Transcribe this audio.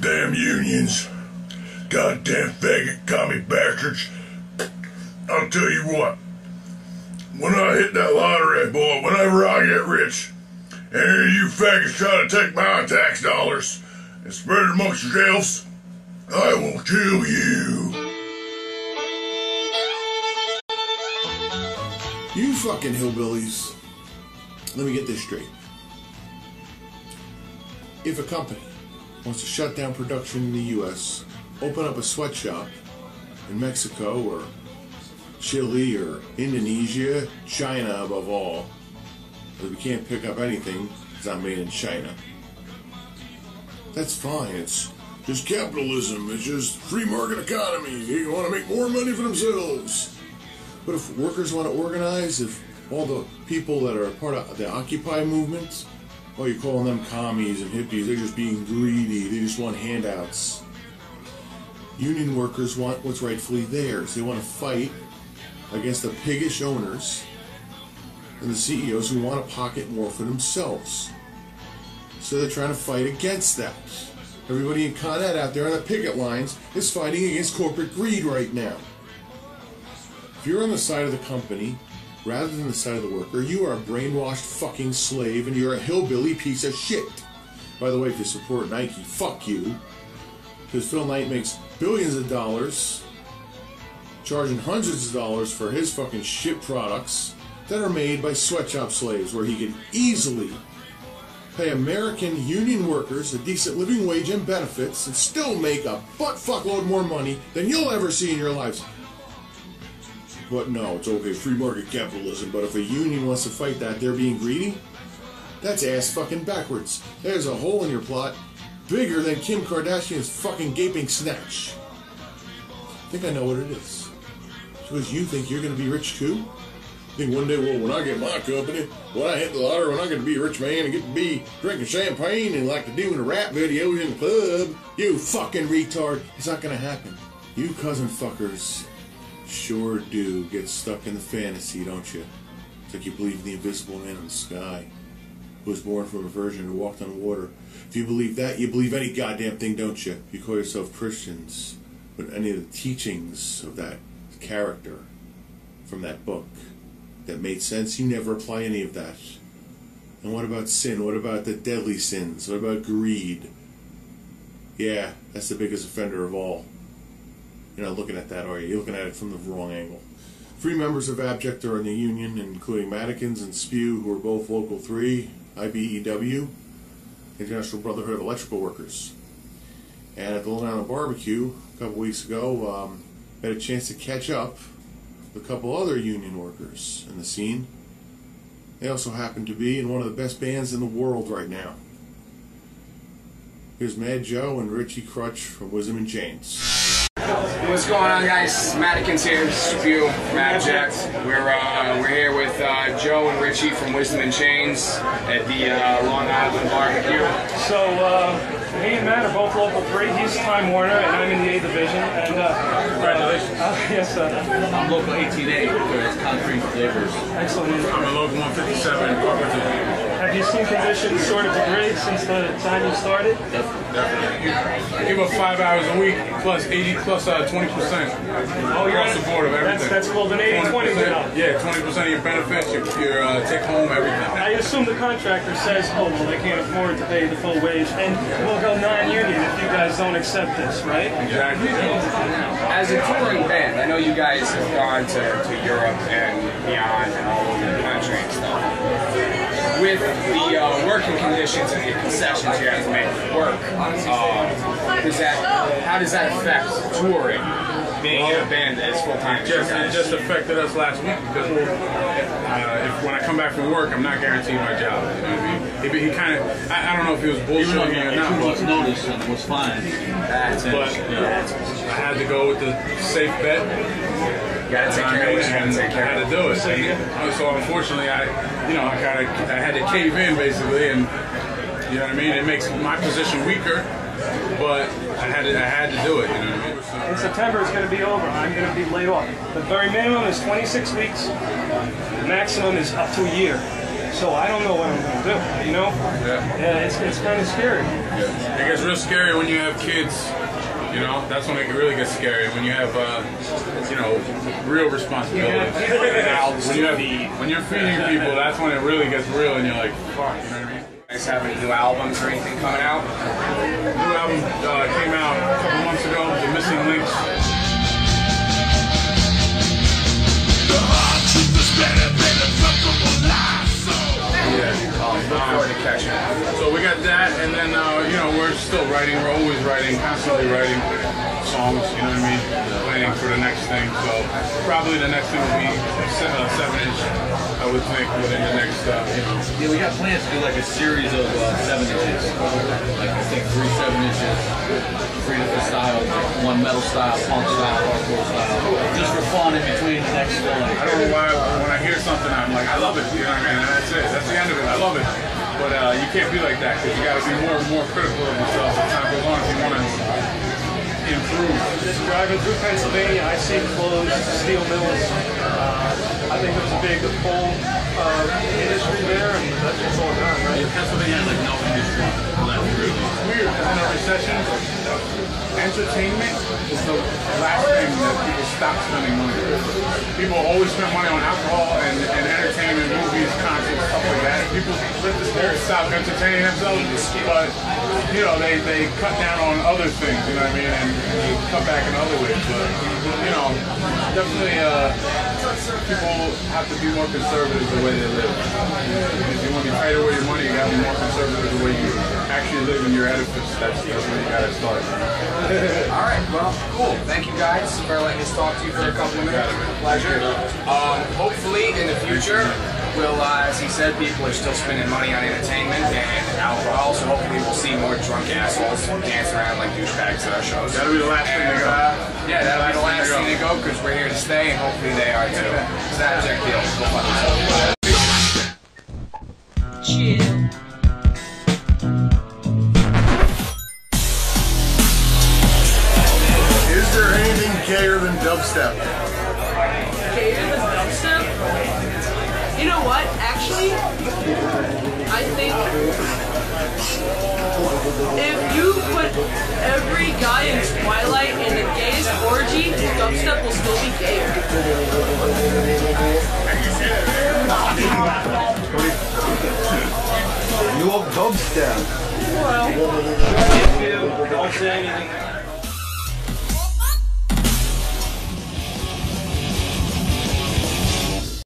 those damn unions. Goddamn faggot commie bastards. I'll tell you what. When I hit that lottery, boy, whenever I get rich, and any of you faggots try to take my tax dollars and spread it amongst yourselves, I will kill you. You fucking hillbillies. Let me get this straight. If a company wants to shut down production in the U.S., open up a sweatshop in Mexico or Chile or Indonesia, China above all, because we can't pick up anything that's not made in China. That's fine. It's just capitalism. It's just free market economy. They want to make more money for themselves. But if workers want to organize, if all the people that are part of the Occupy movement, oh, you're calling them commies and hippies. They're just being greedy. They just want handouts. Union workers want what's rightfully theirs. They want to fight against the piggish owners and the CEOs who want to pocket more for themselves. So they're trying to fight against that. Everybody in Con Ed out there on the picket lines is fighting against corporate greed right now. If you're on the side of the company rather than the side of the worker, you are a brainwashed fucking slave and you're a hillbilly piece of shit. By the way, if you support Nike, fuck you. Because Phil Knight makes billions of dollars, charging hundreds of dollars for his fucking shit products that are made by sweatshop slaves, where he could easily pay American union workers a decent living wage and benefits and still make a butt-fuckload more money than you'll ever see in your lives. But no, it's okay, free market capitalism, but if a union wants to fight that, they're being greedy? That's ass fucking backwards. There's a hole in your plot bigger than Kim Kardashian's fucking gaping snatch. I think I know what it is. Because you think you're going to be rich too? I think one day, well, when I get my company, when I hit the lottery, when I get to be a rich man and get to be drinking champagne and like to do in the rap videos in the club, you fucking retard. It's not going to happen. You cousin fuckers sure do get stuck in the fantasy, don't you? It's like you believe in the invisible man in the sky who was born from a virgin who walked on water. If you believe that, you believe any goddamn thing, don't you? You call yourself Christians, but any of the teachings of that character from that book that made sense, you never apply any of that. And what about sin? What about the deadly sins? What about greed? Yeah, that's the biggest offender of all. You're not looking at that, are you? You're looking at it from the wrong angle. Three members of Abject are in the union, including Madikins and Spew, who are both Local 3, IBEW, International Brotherhood of Electrical Workers. And at the Long Island Barbecue a couple weeks ago, had a chance to catch up with a couple other union workers in the scene. They also happen to be in one of the best bands in the world right now. Here's Mad Joe and Richie Crutch from Wisdom and Chains. What's going on, guys? Madikins here, Spew from Abject. We're here with Joe and Richie from Wisdom and Chains at the Long Island Barbecue. So, me and Matt are both Local 3. He's Time Warner, and I'm in the A Division. And, congratulations. Yes, sir. I'm Local 18A, it's concrete flavors. Excellent. I'm a Local 157. Have you seen conditions sort of degrade since the time you started? Definitely. I give up 5 hours a week, plus 80, plus 20%. Oh, you're across the board of everything. That's called an 80-20 job. Yeah, 20% of your benefits, your take-home, everything. I assume the contractor says, oh, well, they can't afford to pay the full wage, and we'll go non-union if you guys don't accept this, right? Exactly. As a touring band, I know you guys have gone to Europe and beyond and all over the country and stuff. With the working conditions and the concessions you have to make work, how does that affect touring? Being in a band as full-time. It just affected us last week because when I come back from work, I'm not guaranteed my job. You know what I mean? He kind of, I don't know if he was bullshitting me or not, but noticed and was fine. But yeah. I had to go with the safe bet. You gotta take care of it. I had to do it. So unfortunately, I had to cave in basically, and you know what I mean. It makes my position weaker, but I had to do it. You know what I mean. In September, it's going to be over. I'm going to be laid off. The very minimum is 26 weeks. The maximum is up to a year. So I don't know what I'm going to do, you know? Yeah. Yeah, it's kind of scary. Yeah. It gets real scary when you have kids. You know, that's when it really gets scary. When you have, you know, real responsibilities. When you're feeding people, that's when it really gets real, and you're like, fuck. You know what I mean? You guys have any new albums or anything coming out? New album came out a couple months ago. The Missing Links. The hard truth is better than a comfortable lie. Yeah. So we got that, and then you know, we're still writing. We're always writing, constantly writing songs. You know what I mean? Planning for the next thing. So probably the next thing will be 7-inch. I would think within the next. You know. Yeah, we got plans to do like a series of 7-inches. Like I think 3 7-inches, 3 different styles, like one metal style, punk style, hardcore style, just for fun in between the next. I don't know why when I hear something I'm like I love it. You know what I mean? And that's it. That's the end of it. I love it. But you can't be like that, because you got to be more critical of yourself as time goes on if you want to improve. Driving through Pennsylvania, I see closed steel mills. I think there's a big coal industry there, and that's just all gone, right? Yeah, Pennsylvania has like no industry left, really. It's weird. In a recession, entertainment is the last thing that people stop spending money on. People always spend money on alcohol and entertainment, movies, concerts, stuff like that. People live the spirit, stop entertaining themselves, but you know, they cut down on other things, you know what I mean, and they cut back in other ways. But you know, definitely people have to be more conservative the way they live. If you want to be tighter with your money, you gotta be more conservative the way you actually live in your edifice. That's where you gotta start. All right, well, cool. Thank you guys for letting us talk to you for a couple of minutes. Pleasure. Hopefully in the future, we'll, as he said, people are still spending money on entertainment and alcohol, so hopefully we'll see more drunk assholes dance around like douchebags at our shows. That'll be the last thing to go. Yeah, that'll be the last thing to go, because we're here to stay, and hopefully they are too. It's an abject deal. Go fuck yourself. Chill. Gayer than dubstep. Gayer than dubstep? You know what? Actually, I think if you put every guy in Twilight in the gayest orgy, dubstep will still be gayer. You love dubstep. Well, if you don't say anything.